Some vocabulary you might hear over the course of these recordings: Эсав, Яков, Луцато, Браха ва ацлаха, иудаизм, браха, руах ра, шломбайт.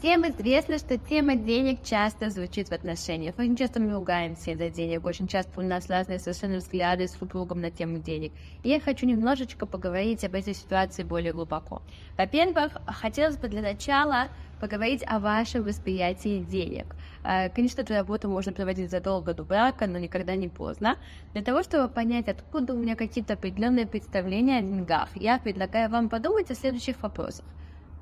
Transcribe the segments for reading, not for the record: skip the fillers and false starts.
Всем известно, что тема денег часто звучит в отношениях. Очень часто мы ругаемся из-за денег, очень часто у нас разные совершенно взгляды с супругом на тему денег. И я хочу немножечко поговорить об этой ситуации более глубоко. Во-первых, хотелось бы для начала поговорить о вашем восприятии денег. Конечно, эту работу можно проводить задолго до брака, но никогда не поздно. Для того, чтобы понять, откуда у меня какие-то определенные представления о деньгах, я предлагаю вам подумать о следующих вопросах.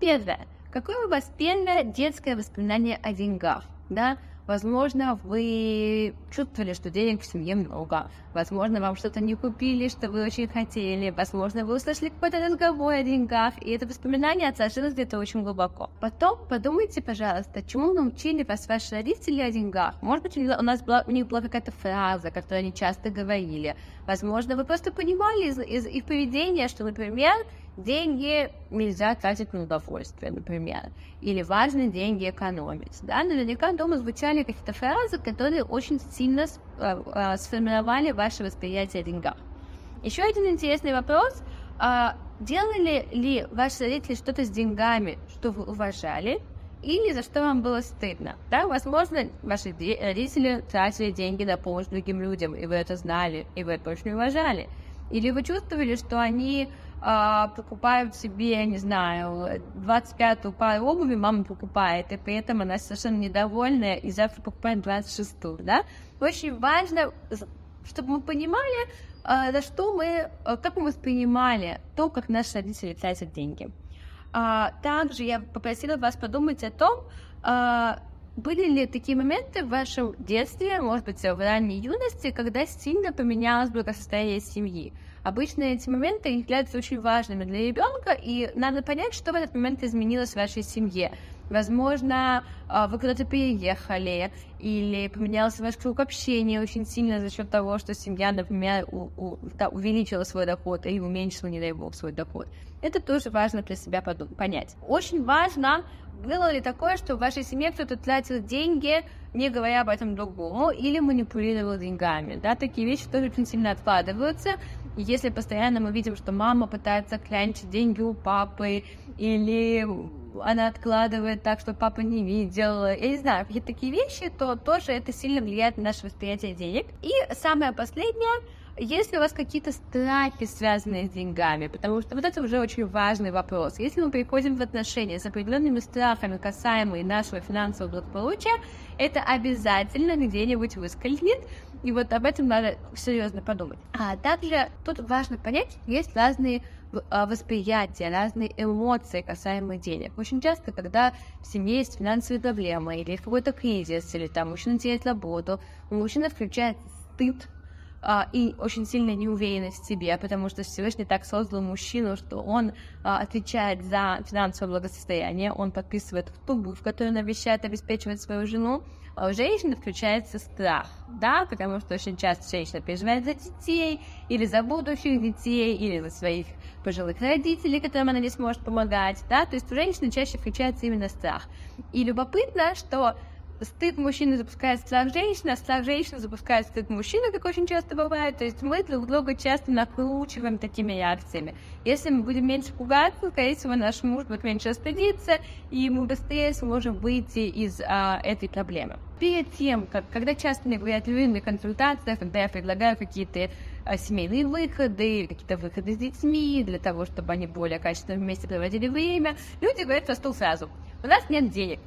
Первое. Какое у вас первое детское воспоминание о деньгах? Да? Возможно, вы чувствовали, что денег в семье много. Возможно, вам что-то не купили, что вы очень хотели. Возможно, вы услышали какой-то разговор о деньгах. И это воспоминание отложилось где-то очень глубоко. Потом подумайте, пожалуйста, чему научили вас ваши родители о деньгах. Может быть, у них была какая-то фраза, которую они часто говорили. Возможно, вы просто понимали из их поведения, что, например, деньги нельзя тратить на удовольствие, например, или важно деньги экономить. Да? Наверняка дома звучали какие-то фразы, которые очень сильно сформировали ваше восприятие о деньгах. Еще один интересный вопрос. Делали ли ваши родители что-то с деньгами, что вы уважали, или за что вам было стыдно? Да? Возможно, ваши родители тратили деньги на помощь другим людям, и вы это знали, и вы это очень уважали. Или вы чувствовали, что они покупают себе, я не знаю, 25-ю пару обуви мама покупает, и при этом она совершенно недовольная, и завтра покупает 26-ю, да? Очень важно, чтобы мы понимали, как мы воспринимали то, как наши родители тратят деньги. Также я попросила вас подумать о том, были ли такие моменты в вашем детстве, может быть, в ранней юности, когда сильно поменялось благосостояние семьи? Обычно эти моменты являются очень важными для ребенка, и надо понять, что в этот момент изменилось в вашей семье. Возможно, вы куда-то переехали, или поменялся ваш круг общения очень сильно за счет того, что семья, например, увеличила свой доход или уменьшила, не дай бог, свой доход. Это тоже важно для себя понять. Очень важно, было ли такое, что в вашей семье кто-то тратил деньги, не говоря об этом другому, или манипулировал деньгами. Да? Такие вещи тоже очень сильно откладываются. Если постоянно мы видим, что мама пытается клянчить деньги у папы, или она откладывает так, что папа не видел, я не знаю, какие-то такие вещи, то тоже это сильно влияет на наше восприятие денег. И самое последнее, если у вас какие-то страхи, связанные с деньгами, потому что вот это уже очень важный вопрос. Если мы приходим в отношения с определенными страхами, касаемыми нашего финансового благополучия, это обязательно где-нибудь выскользнет, и вот об этом надо серьезно подумать. А также тут важно понять, есть разные восприятия, разные эмоции, касаемые денег. Очень часто, когда в семье есть финансовые проблемы, или какой-то кризис, или там мужчина теряет работу, у мужчины включается стыд, и очень сильная неуверенность в себе, потому что Всевышний так создал мужчину, что он отвечает за финансовое благосостояние, он подписывает хутбу, в которой он обещает обеспечивать свою жену. У женщины включается страх, да, потому что очень часто женщина переживает за детей, или за будущих детей, или за своих пожилых родителей, которым она не сможет помогать, да, то есть у женщины чаще включается именно страх. И любопытно, что стыд мужчины запускает страх женщины запускает стыд мужчины, как очень часто бывает. То есть мы друг друга часто накручиваем такими реакциями. Если мы будем меньше пугаться, скорее всего, наш муж будет меньше стыдиться, и мы быстрее сможем выйти из этой проблемы. Перед тем, когда часто мне говорят люди на консультациях, когда я предлагаю какие-то семейные выходы, какие-то выходы с детьми, для того, чтобы они более качественно вместе проводили время, люди говорят простую фразу: «У нас нет денег».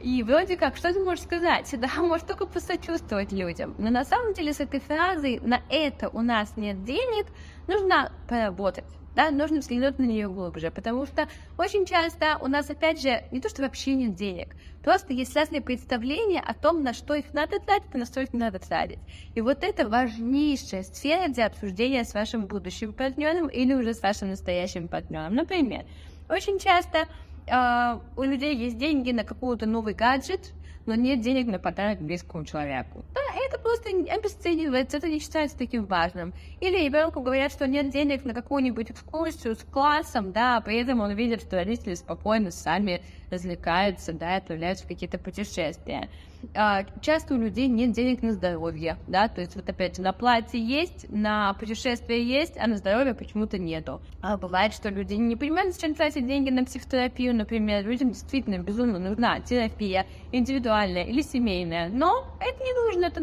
И вроде как, что ты можешь сказать? Да, можешь только посочувствовать людям. Но на самом деле с этой фразой «на это у нас нет денег» нужно поработать. Да, нужно взглянуть на нее глубже, потому что очень часто у нас, опять же, не то, что вообще нет денег, просто есть разные представления о том, на что их надо тратить, и на что их не надо тратить. И вот это важнейшая сфера для обсуждения с вашим будущим партнером или уже с вашим настоящим партнером. Например, очень часто у людей есть деньги на какой-то новый гаджет, но нет денег на подарок близкому человеку. Да, это просто обесценивается, это не считается таким важным. Или ребенку говорят, что нет денег на какую-нибудь экскурсию с классом, да, при этом он видит, что родители спокойно сами развлекаются, да, отправляются в какие-то путешествия. Часто у людей нет денег на здоровье, да, то есть вот опять на платье есть, на путешествие есть, а на здоровье почему-то нету. А бывает, что люди не понимают, зачем тратить деньги на психотерапию, например, людям действительно безумно нужна терапия, индивидуальная или семейная, но это не нужно, это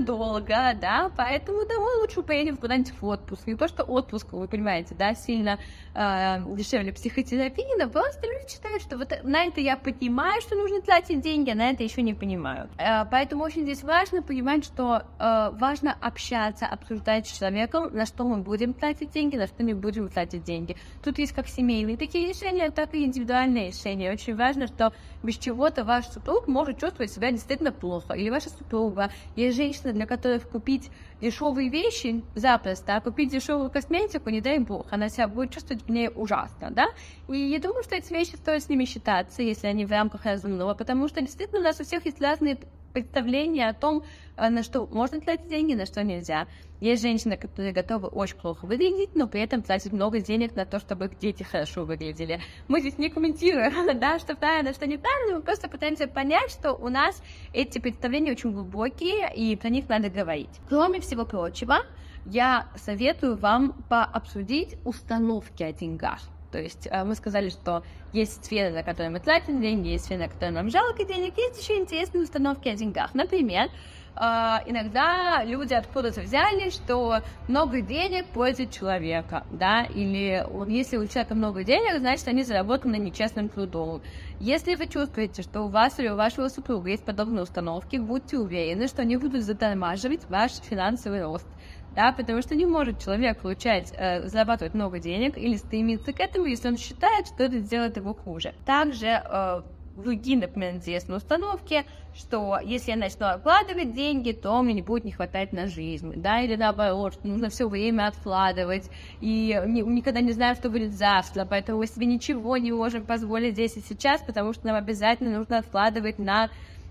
дорого, да, поэтому домой лучше поедем куда-нибудь в отпуск, не то что отпуск, вы понимаете, да, сильно дешевле психотерапии, но просто люди считают, что вот на это я понимаю, что нужно тратить деньги, а на это еще не понимают. Поэтому очень здесь важно понимать, что важно общаться, обсуждать с человеком, на что мы будем тратить деньги, на что не будем тратить деньги. Тут есть как семейные такие решения, так и индивидуальные решения. Очень важно, что без чего-то ваш супруг может чувствовать себя действительно плохо. Или ваша супруга, есть женщины, для которых купить дешевые вещи запросто, а купить дешевую косметику, не дай бог, она себя будет чувствовать в ней ужасно, да? И я думаю, что эти вещи стоит с ними считаться, если они в рамках разумного, потому что действительно у нас у всех есть разные представления о том, на что можно тратить деньги, на что нельзя. Есть женщины, которые готовы очень плохо выглядеть, но при этом тратят много денег на то, чтобы дети хорошо выглядели. Мы здесь не комментируем, да, что правильно, что неправильно, мы просто пытаемся понять, что у нас эти представления очень глубокие, и про них надо говорить. Кроме всего прочего, я советую вам пообсудить установки о деньгах. То есть мы сказали, что есть сферы, на которые мы тратим деньги, есть сферы, на которые нам жалко денег, есть еще интересные установки о деньгах. Например, иногда люди откуда-то взяли, что много денег пользует человека, да, или если у человека много денег, значит, они заработаны нечестным трудом. Если вы чувствуете, что у вас или у вашего супруга есть подобные установки, будьте уверены, что они будут затормаживать ваш финансовый рост. Да, потому что не может человек получать, зарабатывать много денег или стремиться к этому, если он считает, что это сделает его хуже. Также другие, например, интересные установки, что если я начну откладывать деньги, то мне не будет не хватать на жизнь, да, или наоборот, что нужно все время откладывать, и никогда не знаю, что будет завтра, поэтому мы себе ничего не можем позволить здесь и сейчас, потому что нам обязательно нужно откладывать на...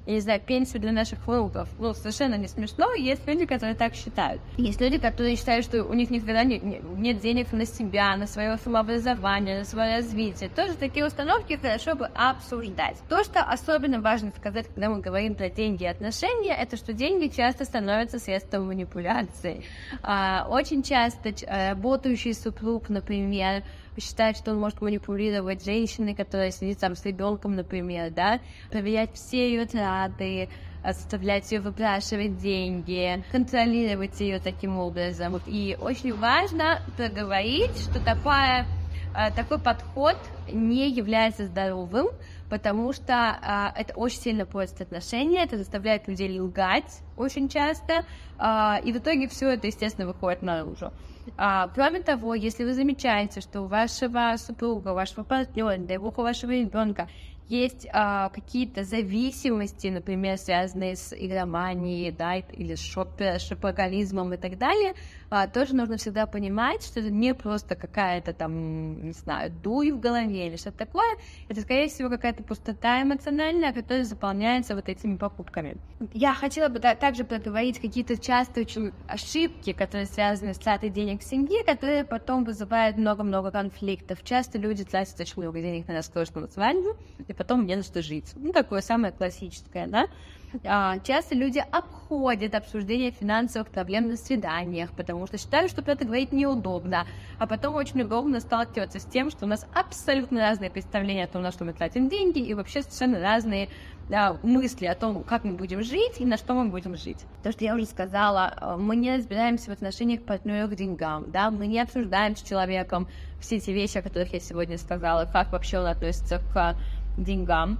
я не знаю, пенсию для наших внуков. Ну, совершенно не смешно, есть люди, которые так считают. Есть люди, которые считают, что у них никогда нет денег на себя, на свое самообразование, на свое развитие. Тоже такие установки хорошо бы обсуждать. То, что особенно важно сказать, когда мы говорим про деньги и отношения, это что деньги часто становятся средством манипуляции. Очень часто работающий супруг, например, считает, что он может манипулировать женщиной, которая сидит там с ребенком, например, да, проверять все ее траты, заставлять ее выпрашивать деньги, контролировать ее таким образом. И очень важно проговорить, что такой подход не является здоровым, потому что это очень сильно портит отношения, это заставляет людей лгать очень часто, и в итоге все это, естественно, выходит наружу. Кроме того, если вы замечаете, что у вашего супруга, у вашего партнера, да и у вашего ребенка есть какие-то зависимости, например, связанные с игроманией, да, или с шопоголизмом и так далее, тоже нужно всегда понимать, что это не просто какая-то там, не знаю, дуй в голове или что-то такое, это, скорее всего, какая-то пустота эмоциональная, которая заполняется вот этими покупками. Я хотела бы также проговорить какие-то частые очень ошибки, которые связаны с тратой денег в семье, которые потом вызывают много-много конфликтов. Часто люди тратят очень много денег на роскошную свадьбу, и потом не на что жить. Ну, такое самое классическое, да? Часто люди обходят обсуждение финансовых проблем на свиданиях, потому что считают, что про это говорить неудобно, а потом очень удобно сталкиваться с тем, что у нас абсолютно разные представления о том, на что мы тратим деньги, и вообще совершенно разные, да, мысли о том, как мы будем жить и на что мы будем жить. То, что я уже сказала, мы не разбираемся в отношениях партнера к деньгам, да, мы не обсуждаем с человеком все эти вещи, о которых я сегодня сказала, как вообще он относится к деньгам,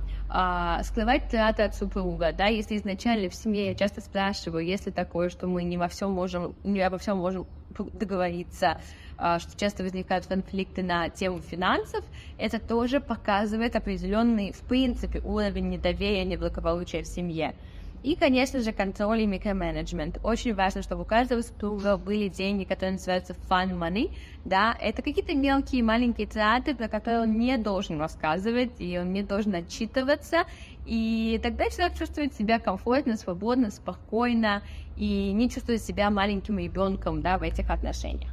скрывать траты от супруга, да, если изначально в семье, я часто спрашиваю, есть ли такое, что мы не обо всем можем договориться, что часто возникают конфликты на тему финансов, это тоже показывает определенный, в принципе, уровень недоверия, неблагополучия в семье. И, конечно же, контроль и микроменеджмент. Очень важно, чтобы у каждого структура были деньги, которые называются fun money. Да? Это какие-то мелкие, маленькие траты, про которые он не должен рассказывать, и он не должен отчитываться. И тогда человек чувствует себя комфортно, свободно, спокойно, и не чувствует себя маленьким ребенком, да, в этих отношениях.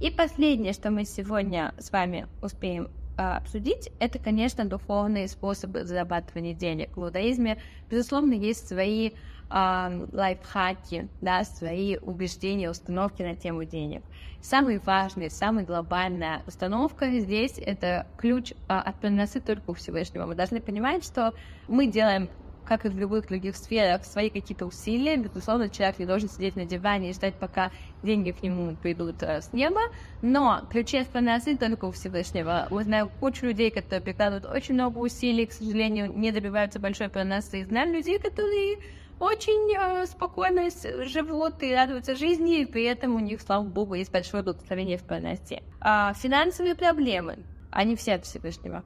И последнее, что мы сегодня с вами успеем обсудить, это, конечно, духовные способы зарабатывания денег. В иудаизме, безусловно, есть свои лайфхаки, да, свои убеждения, установки на тему денег. Самая важная, самая глобальная установка здесь – это ключ от приносит только у Всевышнего. Мы должны понимать, что мы делаем, как и в любых других сферах, свои какие-то усилия. Безусловно, человек не должен сидеть на диване и ждать, пока деньги к нему придут с неба. Но ключи от приносит только у Всевышнего. Мы знаем кучу людей, которые прикладывают очень много усилий, к сожалению, не добиваются большой приносы. Знаем людей, которые очень спокойно живут и радуются жизни, и при этом у них, слава богу, есть большое благословение в приносе. Финансовые проблемы, они все от Всевышнего.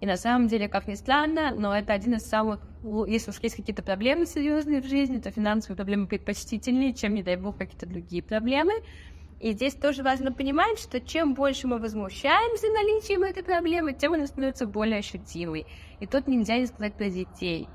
И на самом деле, как ни странно, но это один из самых, если уж есть какие-то проблемы серьезные в жизни, то финансовые проблемы предпочтительнее, чем, не дай бог, какие-то другие проблемы. И здесь тоже важно понимать, что чем больше мы возмущаемся наличием этой проблемы, тем она становится более ощутимой. И тут нельзя не сказать про детей.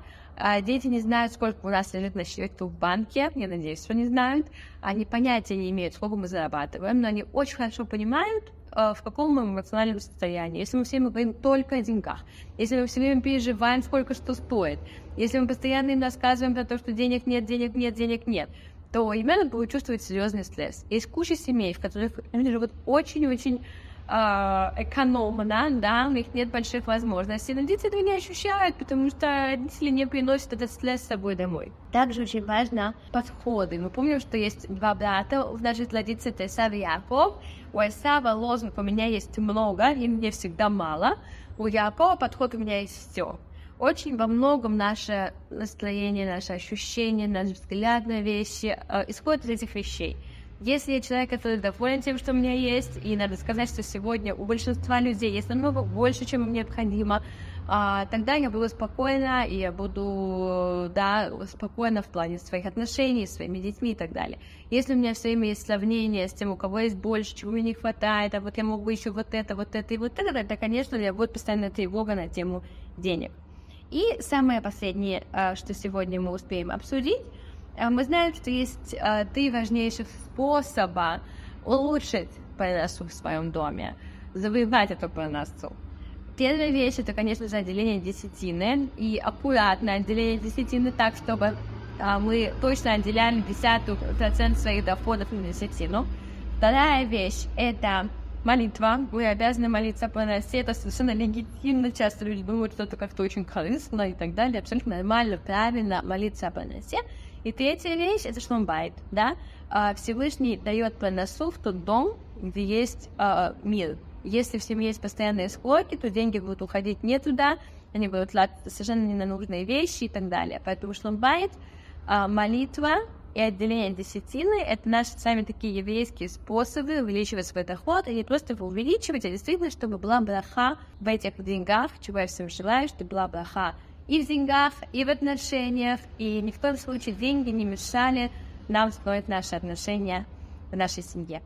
Дети не знают, сколько у нас лежит на счету в банке, я надеюсь, что не знают. Они понятия не имеют, сколько мы зарабатываем, но они очень хорошо понимают, в каком мы эмоциональном состоянии. Если мы все время говорим только о деньгах, если мы все время переживаем, сколько что стоит, если мы постоянно им рассказываем про то, что денег нет, денег нет, денег нет, то ребенок будет чувствовать серьезный стресс. Есть куча семей, в которых они живут очень-очень экономно, да, у них нет больших возможностей, но дети этого не ощущают, потому что родители не приносят этот стресс с собой домой. Также очень важно подходы. Мы помним, что есть два брата в нашей традиции, это Эсав и Яков. У Эсава лозунг «у меня есть много, и мне всегда мало», у Якова подход «у меня есть все». Очень во многом наше настроение, наши ощущения, наш взгляд на вещи исходит из этих вещей. Если я человек, который доволен тем, что у меня есть, и надо сказать, что сегодня у большинства людей есть намного больше, чем мне необходимо, тогда я буду спокойна, и я буду, да, спокойна в плане своих отношений, своими детьми и так далее. Если у меня все время есть сравнение с тем, у кого есть больше, чего мне не хватает, а вот я могу еще вот это, тогда, конечно, у меня будет постоянная тревога на тему денег. И самое последнее, что сегодня мы успеем обсудить, мы знаем, что есть три важнейших способа улучшить приносу в своем доме, завоевать эту приносу. Первая вещь – это, конечно же, отделение десятины, и аккуратное отделение десятины так, чтобы мы точно отделяли 10% своих доходов на десятину. Вторая вещь – это молитва. Мы обязаны молиться о приносе, это совершенно легитимно. Часто люди думают, что это как-то очень корыстно и так далее. Абсолютно нормально, правильно молиться о приносе. И третья вещь – это шломбайт, да? Всевышний дает приносу в тот дом, где есть мир. Если в семье есть постоянные склоки, то деньги будут уходить не туда, они будут тратиться совершенно не на нужные вещи и так далее. Поэтому шломбайт, молитва и отделение десятины – это наши сами такие еврейские способы увеличивать свой доход, и не просто его увеличивать, а действительно, чтобы была браха в этих деньгах, чего я всем желаю, чтобы была браха и в деньгах, и в отношениях, и ни в коем случае деньги не мешали нам строить наши отношения в нашей семье.